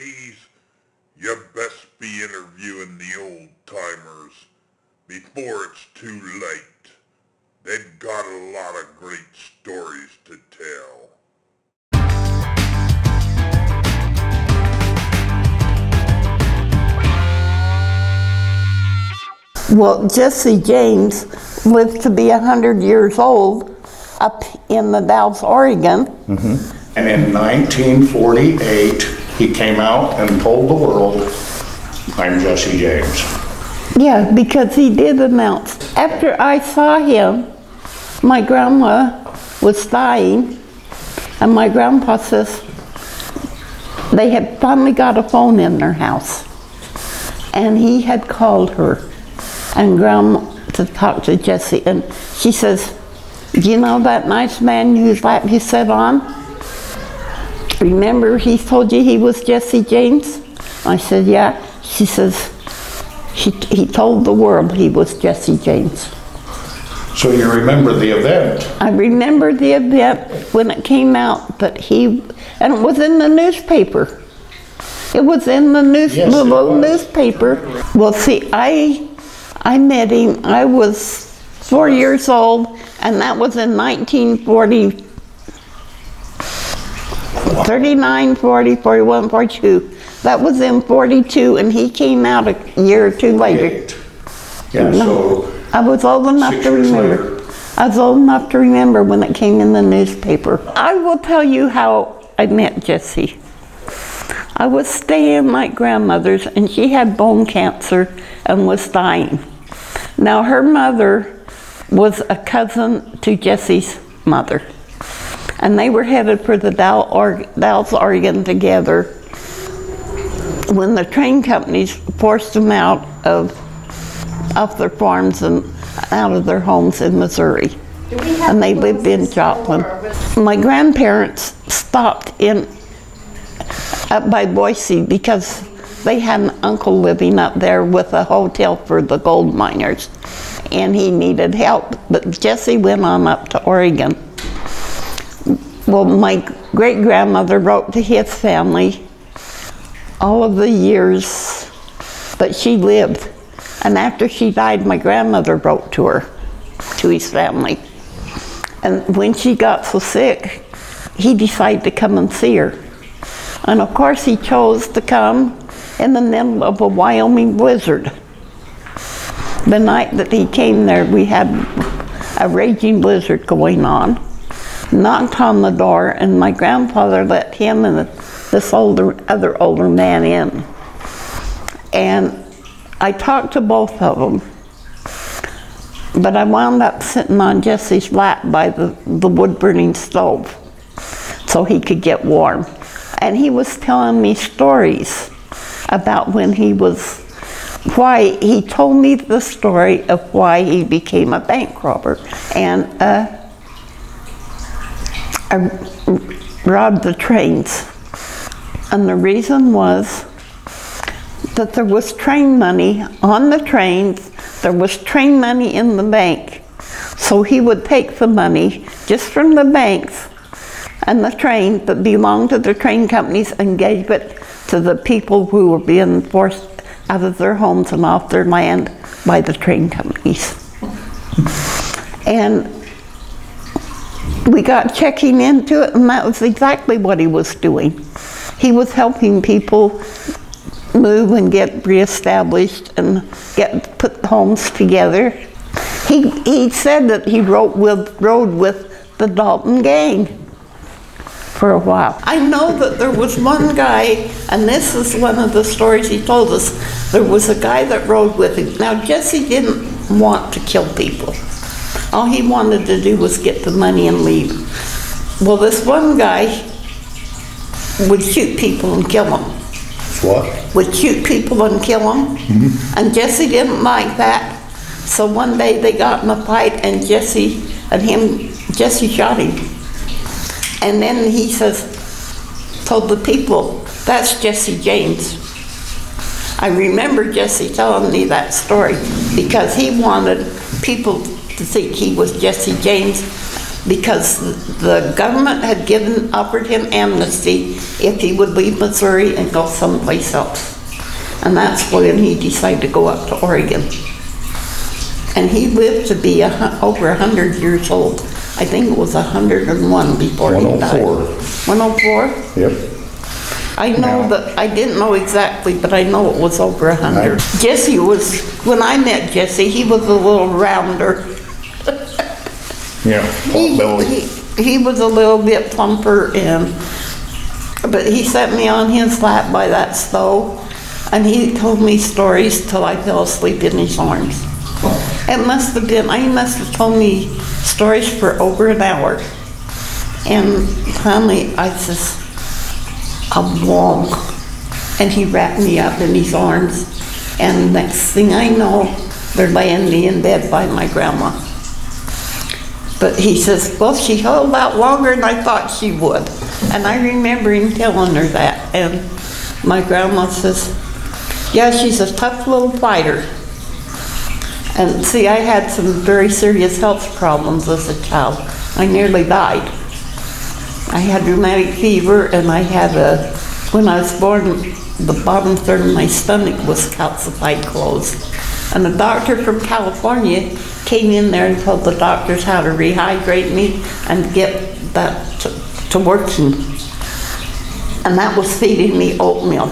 ladies, you best be interviewing the old-timers before it's too late. They've got a lot of great stories to tell. Well, Jesse James lived to be 100 years old up in the Dalles, Oregon. Mm-hmm. And in 1948, he came out and told the world, I'm Jesse James. Yeah, because he did announce. After I saw him, my grandma was dying, and my grandpa says they had finally got a phone in their house, and he had called her. And Grandma to talk to Jesse, and she says, you know that nice man whose lap you sat on? Remember he told you he was Jesse James? I said, yeah. She says, he told the world he was Jesse James. So you remember the event? I remember the event when it came out that he, and it was in the newspaper. It was in the news, yes, the little newspaper. Well, see, I met him, I was 4 years old, and that was in 39, 40, 41, 42. That was in 42, and he came out a year or two later. Yeah, so I was old enough to remember. I was old enough to remember when it came in the newspaper. I will tell you how I met Jesse. I was staying at my grandmother's, and she had bone cancer and was dying. Now, her mother was a cousin to Jesse's mother, and they were headed for the Dalles, Oregon together when the train companies forced them out off their farms and out of their homes in Missouri. And they lived in Joplin. My grandparents stopped up by Boise because they had an uncle living up there with a hotel for the gold miners, and he needed help, but Jesse went on up to Oregon. Well, my great-grandmother wrote to his family all of the years that she lived, and after she died, my grandmother wrote to her, to his family. And when she got so sick, he decided to come and see her. And of course he chose to come in the middle of a Wyoming blizzard. The night that he came there, we had a raging blizzard going on. Knocked on the door, and my grandfather let him and this other older man in. And I talked to both of them, but I wound up sitting on Jesse's lap by the wood-burning stove so he could get warm. And he was telling me stories about when he was, why he told me the story of why he became a bank robber and robbed the trains. And the reason was that there was train money on the trains, there was train money in the bank. So he would take the money just from the banks and the train that belonged to the train companies and gave it to the people who were being forced out of their homes and off their land by the train companies. And we got checking into it, and that was exactly what he was doing. He was helping people move and get reestablished and get put homes together. He said that he rode with the Dalton gang for a while. I know that there was one guy, and this is one of the stories he told us, there was a guy that rode with him. Now Jesse didn't want to kill people. All he wanted to do was get the money and leave. Well, this one guy would shoot people and kill them. What? Would shoot people and kill them. Mm-hmm. And Jesse didn't like that. So one day they got in a fight, and Jesse shot him. And then he told the people, that's Jesse James. I remember Jesse telling me that story because he wanted people to think he was Jesse James because the government had offered him amnesty if he would leave Missouri and go someplace else. And that's when he decided to go up to Oregon. And he lived to be over 100 years old. I think it was 101 before he died. 104. 104? Yep. I know that, I didn't know exactly, but I know it was over 100. Jesse was, when I met Jesse, he was a little rounder. Yeah, plump-bellied. He was a little bit plumper, but he set me on his lap by that stove, and he told me stories till I fell asleep in his arms. It must have been, he must have told me stories for over an hour. And finally, I says, I'm long. And he wrapped me up in his arms. And next thing I know, they're laying me in bed by my grandma. But he says, well, she held out longer than I thought she would. And I remember him telling her that. And my grandma says, yeah, she's a tough little fighter. And see, I had some very serious health problems as a child. I nearly died. I had rheumatic fever, and I had when I was born, the bottom third of my stomach was calcified closed. And a doctor from California came in there and told the doctors how to rehydrate me and get that to working. And that was feeding me oatmeal.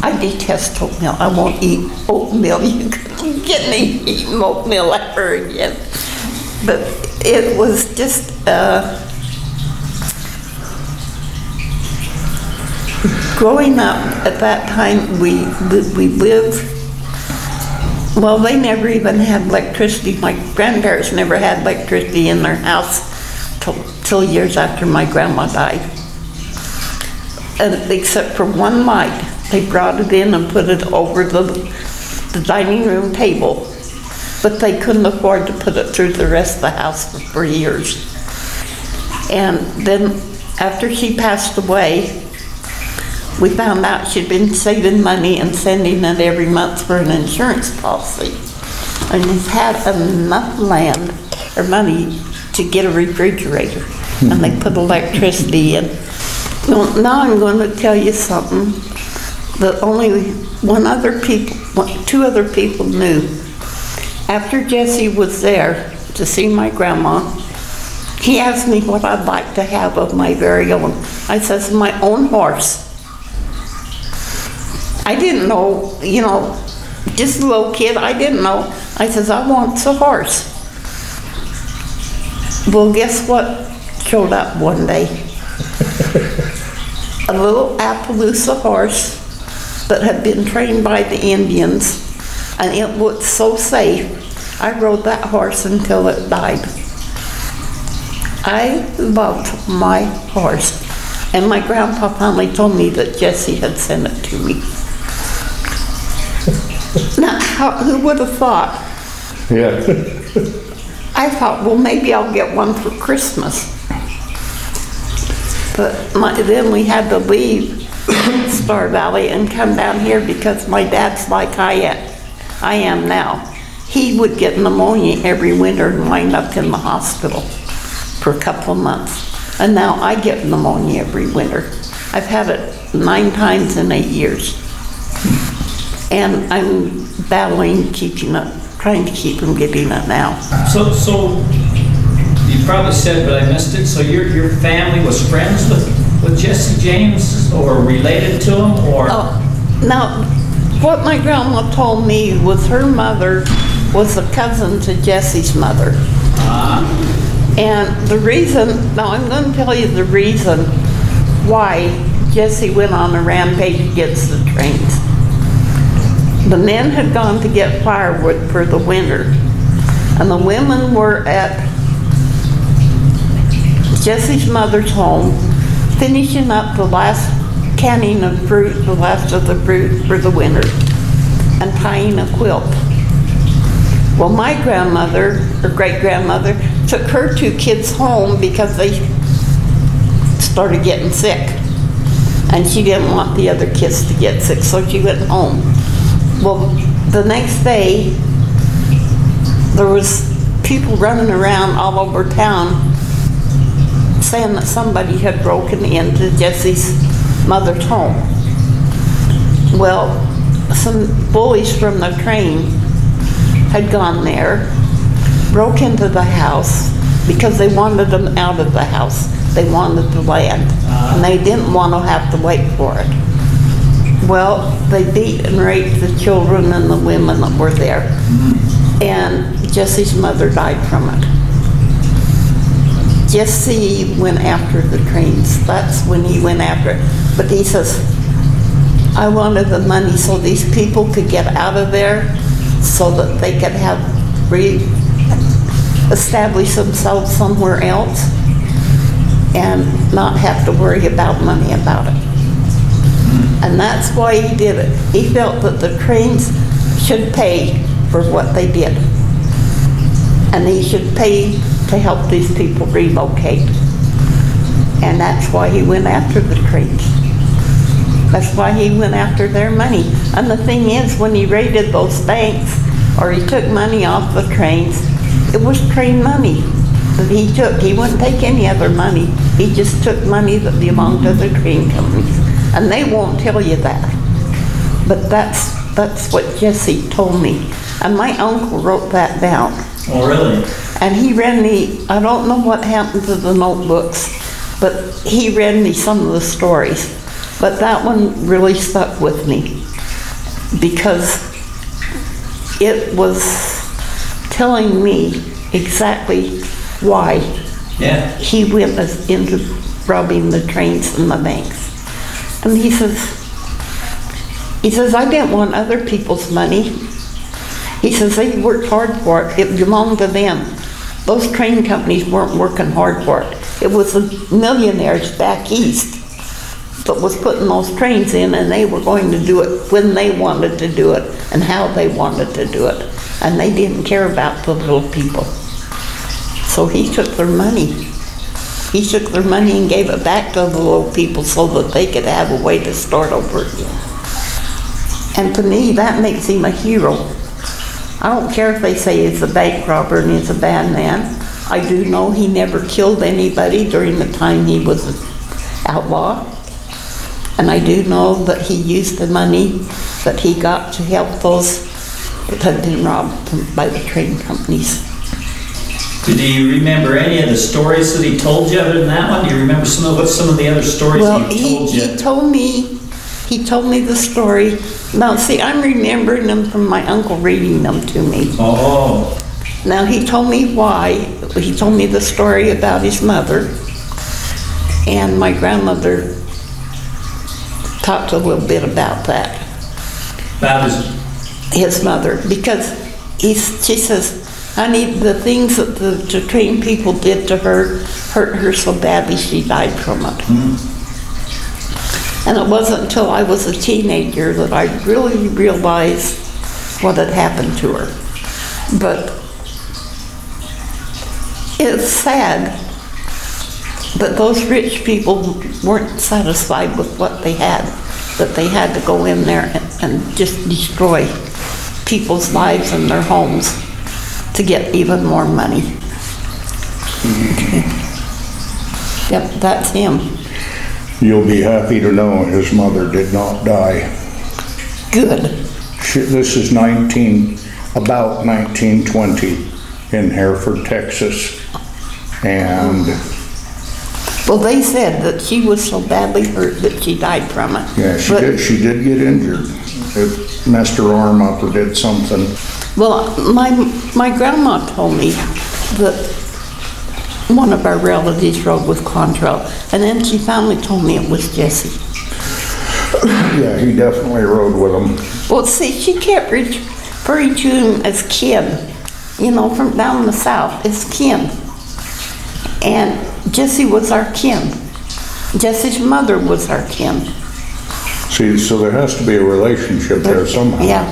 I detest oatmeal. I won't eat oatmeal. You couldn't get me eating oatmeal ever again. But it was just, growing up at that time, we lived, well, they never even had electricity. My grandparents never had electricity in their house till years after my grandma died. And except for one light. They brought it in and put it over the dining room table. But they couldn't afford to put it through the rest of the house for 3 years. And then after she passed away, we found out she'd been saving money and sending it every month for an insurance policy. And she's had enough land or money to get a refrigerator. And they put electricity in. Well, now I'm going to tell you something that only two other people knew. After Jesse was there to see my grandma, he asked me what I'd like to have of my very own. I says, my own horse. I didn't know, you know, just a little kid, I didn't know. I says, I want a horse. Well, guess what showed up one day? A little Appaloosa horse that had been trained by the Indians, and it looked so safe. I rode that horse until it died. I loved my horse, and my grandpa finally told me that Jesse had sent it to me. Now, who would have thought? Yeah. I thought, well, maybe I'll get one for Christmas. But then we had to leave Star Valley and come down here because my dad's like I am now. He would get pneumonia every winter and wind up in the hospital for a couple of months. And now I get pneumonia every winter. I've had it 9 times in 8 years. And I'm battling keeping up, trying to keep from getting it now. So you probably said, but I missed it, so your family was friends with Jesse James, or related to him, or? Oh, now, what my grandma told me was her mother was a cousin to Jesse's mother. And the reason, now I'm going to tell you the reason why Jesse went on a rampage against the trains. The men had gone to get firewood for the winter, and the women were at Jesse's mother's home, finishing up the last canning of fruit, the last of the fruit for the winter, and tying a quilt. Well, my grandmother, or great-grandmother, took her 2 kids home because they started getting sick. And she didn't want the other kids to get sick, so she went home. Well, the next day, there was people running around all over town saying that somebody had broken into Jesse's mother's home. Well, some bullies from the train had gone there, broke into the house because they wanted them out of the house. They wanted the land, and they didn't want to have to wait for it. Well, they beat and raped the children and the women that were there, and Jesse's mother died from it. Jesse went after the trains. That's when he went after it. But he says, I wanted the money so these people could get out of there, so that they could have re-establish themselves somewhere else and not have to worry about money about it. And that's why he did it. He felt that the trains should pay for what they did. And he should pay to help these people relocate. And that's why he went after the trains. That's why he went after their money. And the thing is, when he raided those banks, or he took money off the trains, it was train money that he took. He wouldn't take any other money. He just took money that belonged to the train companies. And they won't tell you that. But that's what Jesse told me. And my uncle wrote that down. Oh, really? And he read me, I don't know what happened to the notebooks, but he read me some of the stories. But that one really stuck with me because it was telling me exactly why he went into robbing the trains and the banks. And he says, I didn't want other people's money. He says, they worked hard for it. It belonged to them. Those train companies weren't working hard for it. It was the millionaires back east that was putting those trains in, and they were going to do it when they wanted to do it and how they wanted to do it. And they didn't care about the little people. So he took their money. He took their money and gave it back to the little people so that they could have a way to start over again. And to me, that makes him a hero. I don't care if they say he's a bank robber and he's a bad man. I do know he never killed anybody during the time he was an outlaw. And I do know that he used the money that he got to help those that had been robbed by the train companies. Do you remember any of the stories that he told you other than that one? Do you remember some of the other stories he told you? He told me the story. Now, see, I'm remembering them from my uncle reading them to me. Oh. Now, he told me why. He told me the story about his mother. And my grandmother talked a little bit about that. About his mother. Because she says, honey, the things that the train people did to her hurt her so badly she died from it. And it wasn't until I was a teenager that I really realized what had happened to her. But it's sad that those rich people weren't satisfied with what they had, that they had to go in there and just destroy people's lives and their homes to get even more money. Yep, that's him. You'll be happy to know his mother did not die. Good. This is about 1920 in Hereford, Texas. And... well, they said that she was so badly hurt that she died from it. Yeah, she did get injured. It messed her arm up or did something. Well, my grandma told me that one of our relatives rode with Quantrill, and then she finally told me it was Jesse. Yeah, he definitely rode with him. Well, see, she kept referring to him as Ken, you know, from down in the south, as Ken. And Jesse was our Ken. Jesse's mother was our Ken. See, so there has to be a relationship there somehow. Yeah.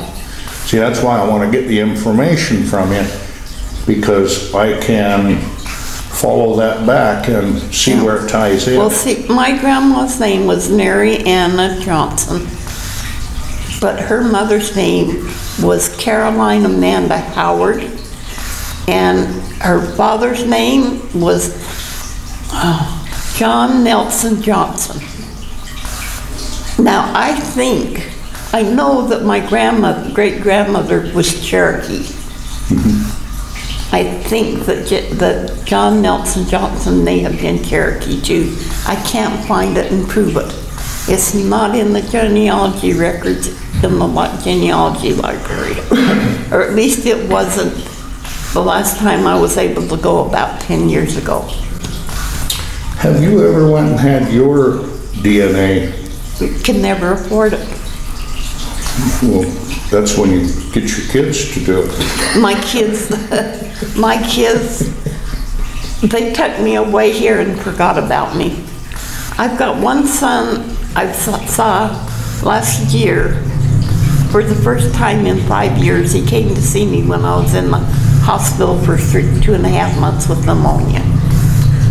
See, that's why I want to get the information from you, because I can follow that back and see where it ties in. Well, see, my grandma's name was Mary Anna Johnson, but her mother's name was Caroline Amanda Howard, and Her father's name was John Nelson Johnson. Now I think, I know that my grandmother, great-grandmother was Cherokee. Mm-hmm. I think that, John Nelson Johnson may have been Cherokee too. I can't find it and prove it. It's not in the genealogy records in the genealogy library. Or at least it wasn't the last time I was able to go, about 10 years ago. Have you ever went and had your DNA? We can never afford it. Well, that's when you get your kids to do it. My kids, they took me away here and forgot about me. I've got one son I saw last year. For the first time in 5 years, he came to see me when I was in the hospital for 2.5 months with pneumonia.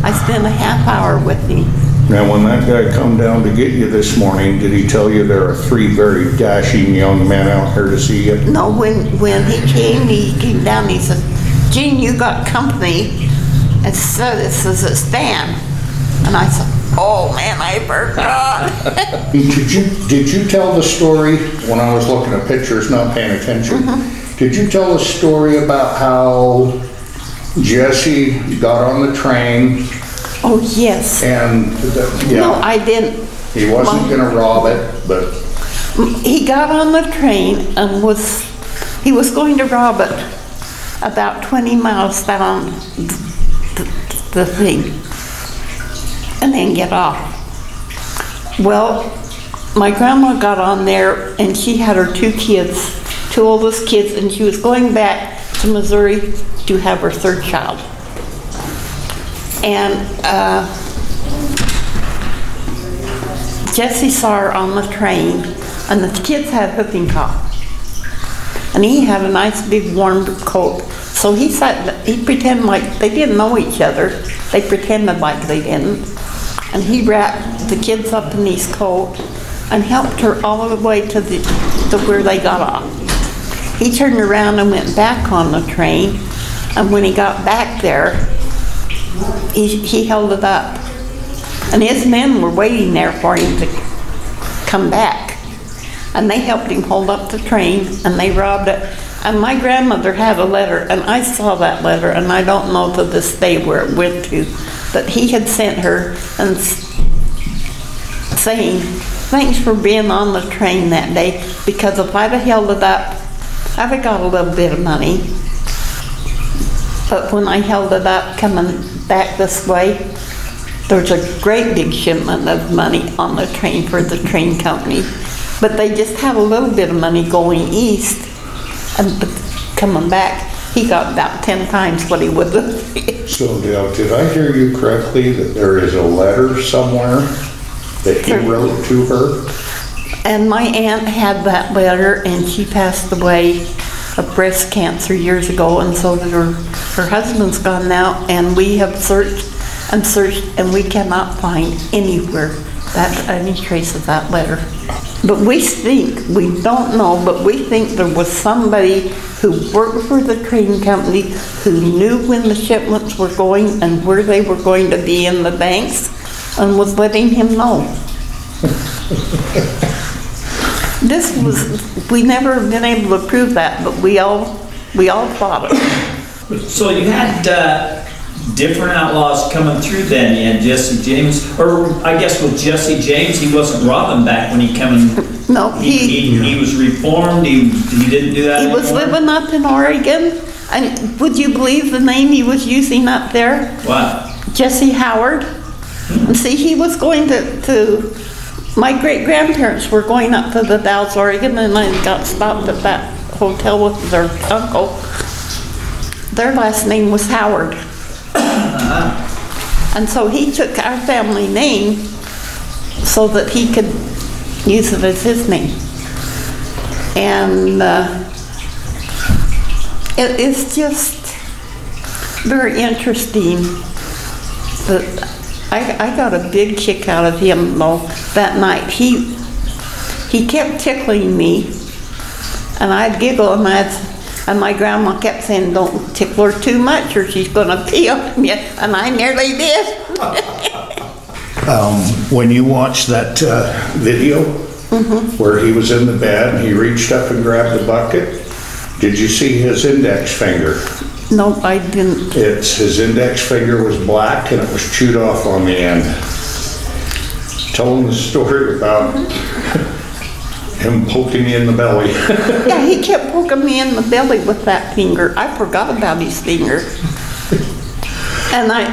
I spent a half hour with him. Now, when that guy come down to get you this morning, did he tell you there are three very dashing young men out here to see you? No, when he came down, he said, "Gene, you got company." And so this is a Stan. And I said, "Oh man, I forgot." Did you tell the story, when I was looking at pictures, not paying attention, mm-hmm. Did you tell the story about how Jesse got on the train? Oh, yes. And yeah. No, I didn't. He wasn't going to rob it, but... He got on the train and he was going to rob it about 20 miles down the thing and then get off. Well, my grandma got on there and she had her two oldest kids, and she was going back to Missouri to have her third child. And Jesse saw her on the train, and the kids had whooping cough. And he had a nice big warm coat. So he pretended like they didn't know each other. They pretended like they didn't. And he wrapped the kids up in his coat and helped her all the way to where they got off. He turned around and went back on the train, and when he got back there, he held it up, and his men were waiting there for him to come back, and they helped him hold up the train, and they robbed it. And my grandmother had a letter, and I saw that letter, and I don't know to this day where it went to, but he had sent her and saying, "Thanks for being on the train that day, because if I'd have held it up, I'd have got a little bit of money. But when I held it up coming back this way, there's a great big shipment of money on the train for the train company. But they just had a little bit of money going east, and coming back, he got about 10 times what he would have." So, Dale, did I hear you correctly that there is a letter somewhere that you wrote to her? And my aunt had that letter, and she passed away of breast cancer years ago, and so that her husband's gone now, and we have searched, and we cannot find anywhere that any trace of that letter. But we don't know, but we think there was somebody who worked for the train company who knew when the shipments were going and where they were going to be in the banks, and was letting him know. This was, we never have been able to prove that, but we all thought it. So you had different outlaws coming through then. You had Jesse James, or I guess with Jesse James, he wasn't robbing back when he came in. No, he was reformed, he didn't do that anymore. He was living up in Oregon, and would you believe the name he was using up there? What? Jesse Howard. Hmm. See, he was going to my great-grandparents were going up to the Dalles, Oregon, and I got stopped at that hotel with their uncle. Their last name was Howard. And so he took our family name so that he could use it as his name. And it is just very interesting that I got a big kick out of him though that night. He kept tickling me, and I'd giggle, and I'd And my grandma kept saying, don't tickle her too much or she's going to pee on you. And I nearly did. When you watched that video where he was in the bed and he reached up and grabbed the bucket, did you see his index finger? No, I didn't. It's his index finger was black and it was chewed off on the end. Tell him the story about him poking me in the belly. Yeah, he kept poking me in the belly with that finger. I forgot about his finger. And my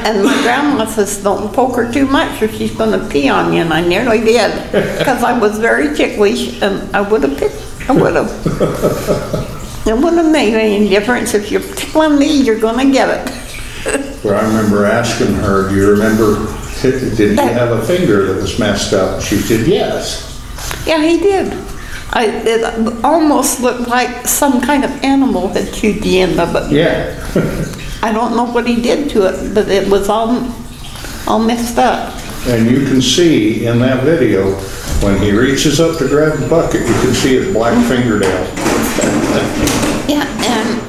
grandma says, don't poke her too much or she's going to pee on you. And I nearly did because I was very ticklish and I would have. It wouldn't make any difference. If you're tickling me, you're going to get it. Well, I remember asking her, do you remember, did he have a finger that was messed up? She said, yes. Yeah, he did. It almost looked like some kind of animal had chewed the end of it. Yeah. I don't know what he did to it, but it was all messed up. And you can see in that video, when he reaches up to grab the bucket, you can see his black fingernail. Yeah, and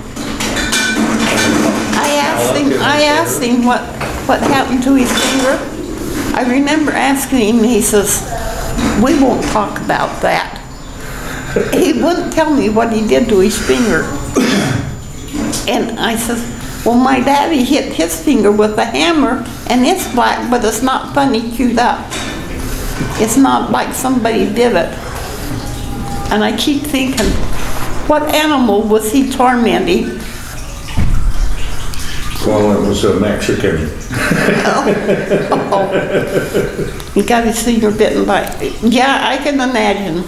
I asked him what happened to his finger. I remember asking him, he says, we won't talk about that. He wouldn't tell me what he did to his finger. And I says, well, my daddy hit his finger with a hammer, and it's black, but it's not funny chewed up. It's not like somebody did it. And I keep thinking, what animal was he tormenting? Well, it was a Mexican. Oh. You got his finger bitten by... Yeah, I can imagine.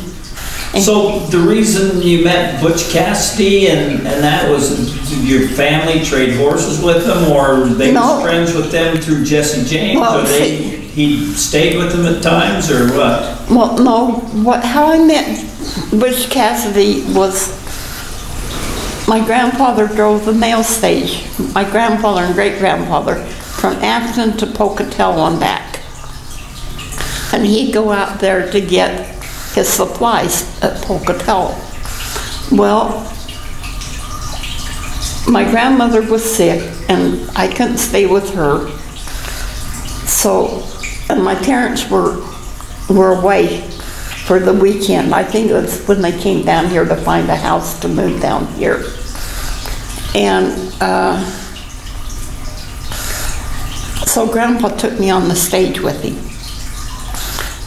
So the reason you met Butch Cassidy and that was your family trade horses with them, or they were friends with them through Jesse James? Well, or he stayed with them at times, or what? Well, no. How I met Butch Cassidy was my grandfather drove the mail stage. My grandfather and great-grandfather from Afton to Pocatel and back, and he'd go out there to get his supplies at Pocatel. Well, my grandmother was sick and I couldn't stay with her. So, and my parents were away for the weekend. I think it was when they came down here to find a house to move down here. And so Grandpa took me on the stage with him.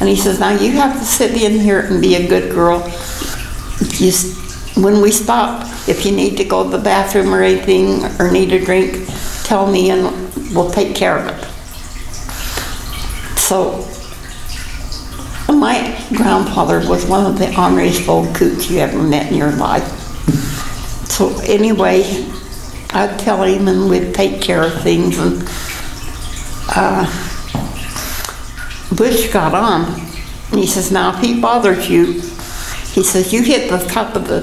And he says, now you have to sit in here and be a good girl. When we stop, if you need to go to the bathroom or anything, or need a drink, tell me and we'll take care of it. So my grandfather was one of the honoriest old coots you ever met in your life. So anyway, I'd tell him and we'd take care of things. And Butch got on, and he says, now if he bothers you, he says, you hit the top of the,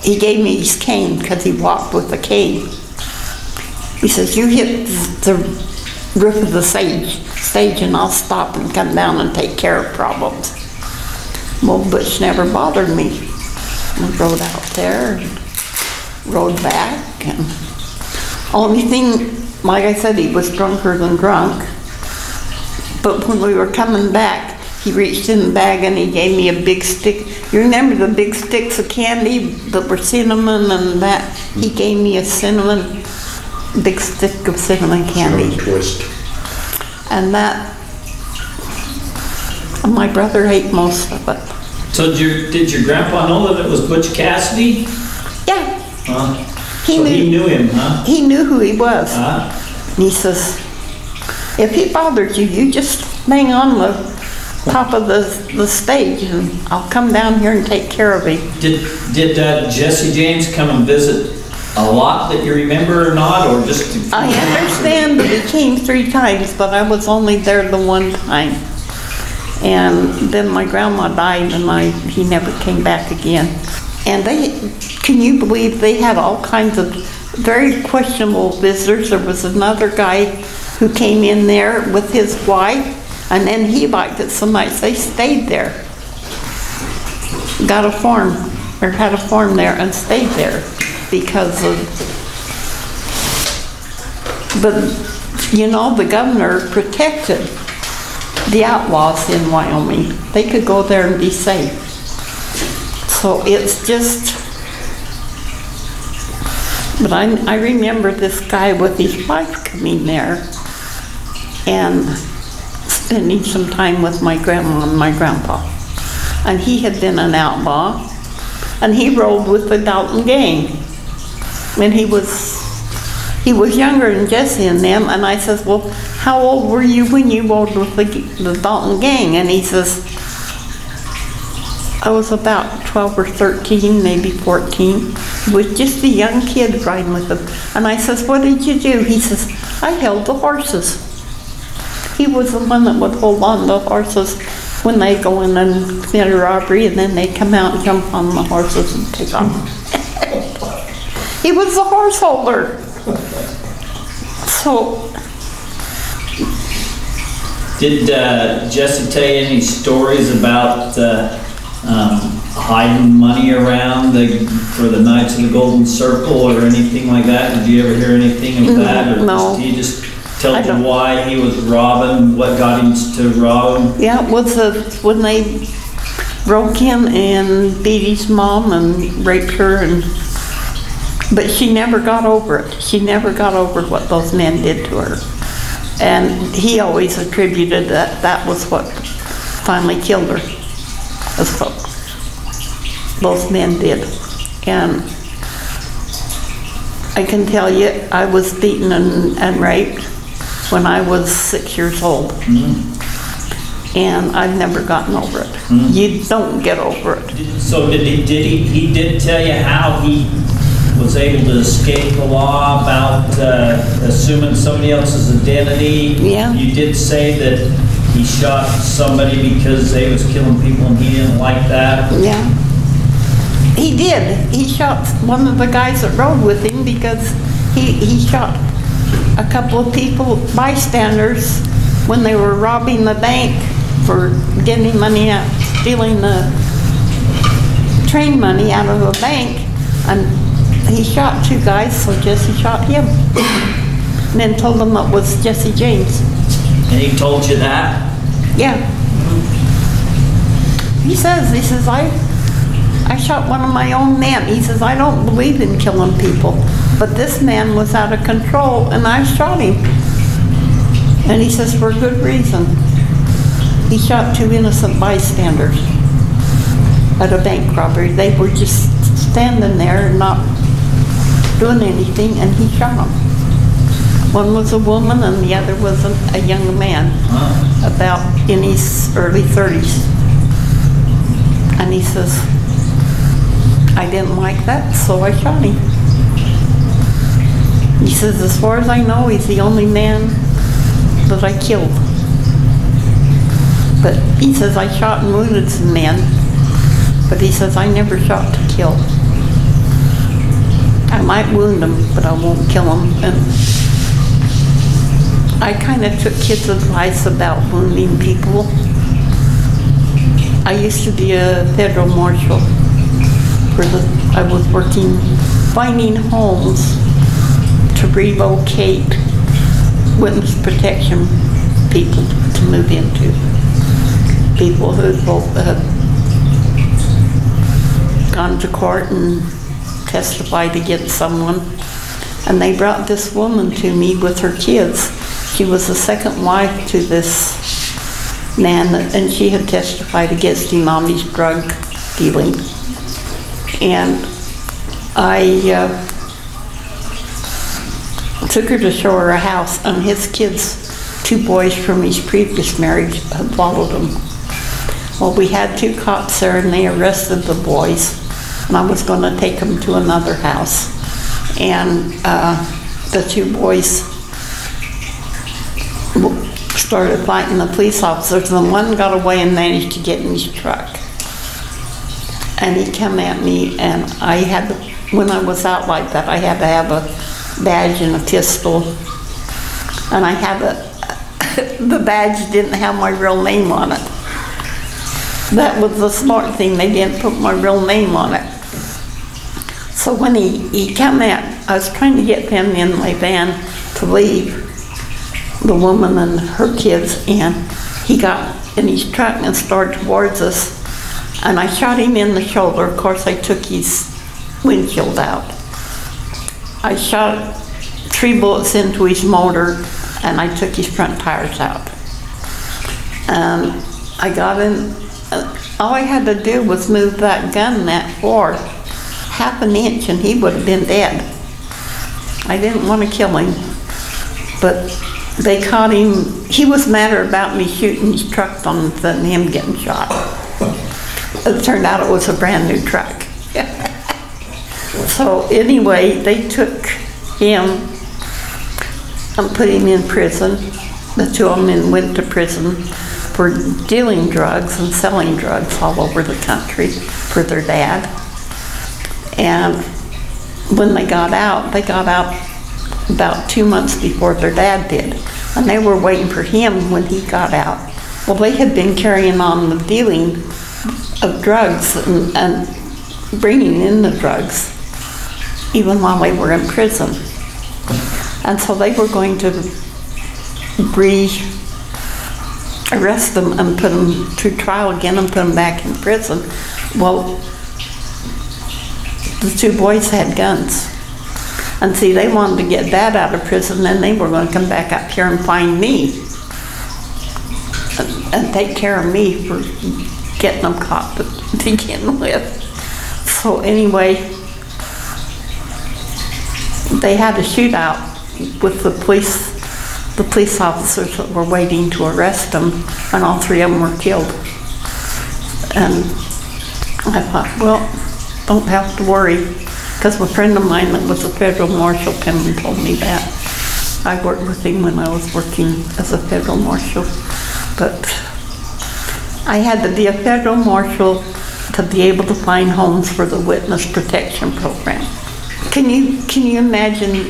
he gave me his cane because he walked with a cane. He says, you hit the roof of the stage and I'll stop and come down and take care of problems. Well, Butch never bothered me. I rode out there and rode back. And only thing, like I said, he was drunker than drunk. But when we were coming back, he reached in the bag and he gave me a big stick. You remember the big sticks of candy that were cinnamon and that? He gave me big stick of cinnamon candy. Twist. And that, my brother ate most of it. So did your grandpa know that it was Butch Cassidy? Yeah. He knew him, huh? He knew who he was. And he says, if he bothers you, you just hang on the top of the stage and I'll come down here and take care of him. Did Jesse James come and visit a lot that you remember or not, or just... I understand that he came 3 times, but I was only there the 1 time. And then my grandma died and he never came back again. And can you believe they had all kinds of very questionable visitors. There was another guy who came in there with his wife, and then he liked it so much they stayed there. Got a farm, or had a farm there and stayed there. because of, but you know, the governor protected the outlaws in Wyoming. They could go there and be safe. So it's just, but I remember this guy with his wife coming there and spending some time with my grandma and my grandpa. And he had been an outlaw, and he rode with the Dalton gang. And he was younger than Jesse and them, and I says, well, how old were you when you rode with the Dalton gang? And he says, I was about 12 or 13, maybe 14, with just a young kid riding with him. And I says, what did you do? He says, I held the horses. He was the one that would hold on the horses when they go in and commit a robbery, and then they come out and jump on the horses and take off. He was the horse holder. So. Did Jesse tell you any stories about hiding money around for the Knights of the Golden Circle or anything like that? Did you ever hear anything of that? Or no. Did you just tell them why he was robbing, what got him to rob? Yeah, it was when they broke in and beat his mom and raped her, and but she never got over it. She never got over what those men did to her, and he always attributed that was what finally killed her. That's what those men did. And I can tell you, I was beaten and raped when I was 6 years old. Mm-hmm. And I've never gotten over it. Mm-hmm. You don't get over it. So did he did tell you how he was able to escape the law about assuming somebody else's identity? Yeah. You did say that he shot somebody because they was killing people and he didn't like that. Yeah, he did. He shot one of the guys that rode with him because he shot a couple of people, bystanders, when they were robbing the bank for getting money out, stealing the train money out of a bank. And he shot two guys, so Jesse shot him. And then told them it was Jesse James. And he told you that? Yeah. He says, I shot one of my own men. He says, I don't believe in killing people, but this man was out of control and I shot him. And he says, for good reason. He shot two innocent bystanders at a bank robbery. They were just standing there not doing anything, and he shot them. One was a woman and the other was a young man, about in his early 30s. And he says, I didn't like that, so I shot him. He says, as far as I know, he's the only man that I killed. But he says, I shot and wounded some men, but he says, I never shot to kill. I might wound them, but I won't kill them. And I kind of took kids' advice about wounding people. I used to be a federal marshal. I was working, finding homes to relocate witness protection people to move into. People who had gone to court and testified against someone. And they brought this woman to me with her kids. She was the second wife to this man, and she had testified against him on his drug dealing. And I took her to show her a house, and his kids, two boys from his previous marriage, had followed him. Well, we had two cops there, and they arrested the boys, and I was going to take them to another house. And the two boys started fighting the police officers, and one got away and managed to get in his truck. And he came at me, and I had, when I was out like that, I had to have a badge and a pistol. And I had the badge didn't have my real name on it. That was the smart thing, they didn't put my real name on it. So when he come out, I was trying to get them in my van to leave the woman and her kids, and he got in his truck and started towards us, and I shot him in the shoulder. Of course, I took his windshield out. I shot 3 bullets into his motor, and I took his front tires out. And I got him. All I had to do was move that gun that far, ½ an inch, and he would have been dead. I didn't want to kill him, but they caught him. He was madder about me shooting his truck than him getting shot. It turned out it was a brand new truck. So anyway, they took him and put him in prison. The 2 of them went to prison for dealing drugs and selling drugs all over the country for their dad. And when they got out about 2 months before their dad did. And they were waiting for him when he got out. Well, they had been carrying on the dealing of drugs and bringing in the drugs, even while they were in prison. And so they were going to arrest them and put them through trial again and put them back in prison. Well, the 2 boys had guns. And see, they wanted to get Dad out of prison, and they were going to come back up here and find me and take care of me for getting them caught to begin with. So anyway, they had a shootout with the police officers that were waiting to arrest them, and all 3 of them were killed. And I thought, well, don't have to worry. Because a friend of mine that was a federal marshal came and told me that. I worked with him when I was working as a federal marshal. But I had to be a federal marshal to be able to find homes for the witness protection program. Can you imagine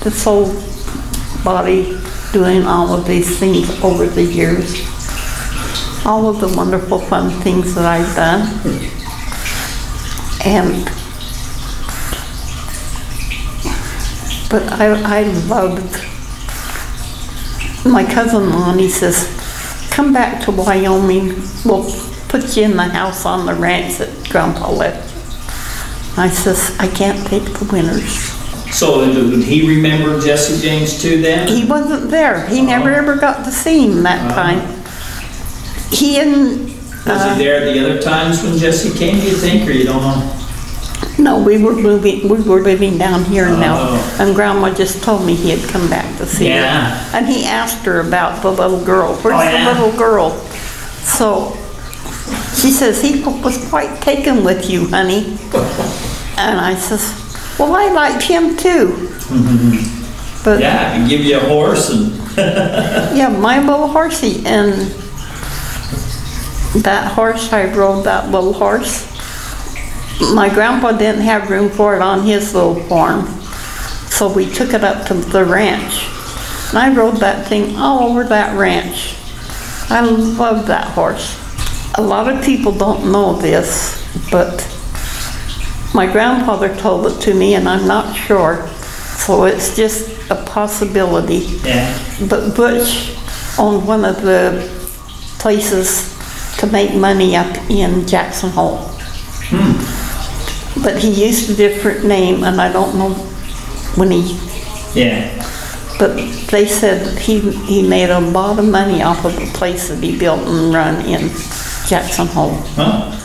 this whole body doing all of these things over the years? All of the wonderful fun things that I've done. And but I loved, my cousin Lonnie says, come back to Wyoming, we'll put you in the house on the ranch that Grandpa left. I says, I can't take the winters. So did he remember Jesse James too then? He wasn't there. He never ever got to see him that time. He and... was he there the other times when Jesse came, do you think, or you don't know? No, we were living down here now, and Grandma just told me he had come back to see her. And he asked her about the little girl. Where's the little girl? So she says, he was quite taken with you, honey. And I says, well, I liked him too. But yeah, I can give you a horse and yeah, my little horsey. And that horse, I rode that little horse. My grandpa didn't have room for it on his little farm, so we took it up to the ranch. And I rode that thing all over that ranch. I love that horse. A lot of people don't know this, but my grandfather told it to me, and I'm not sure, so it's just a possibility. Yeah. But Butch owned one of the places to make money up in Jackson Hole. Hmm. But he used a different name, and I don't know when he... Yeah. But they said he made a lot of money off of the place that he built and run in Jackson Hole. Huh.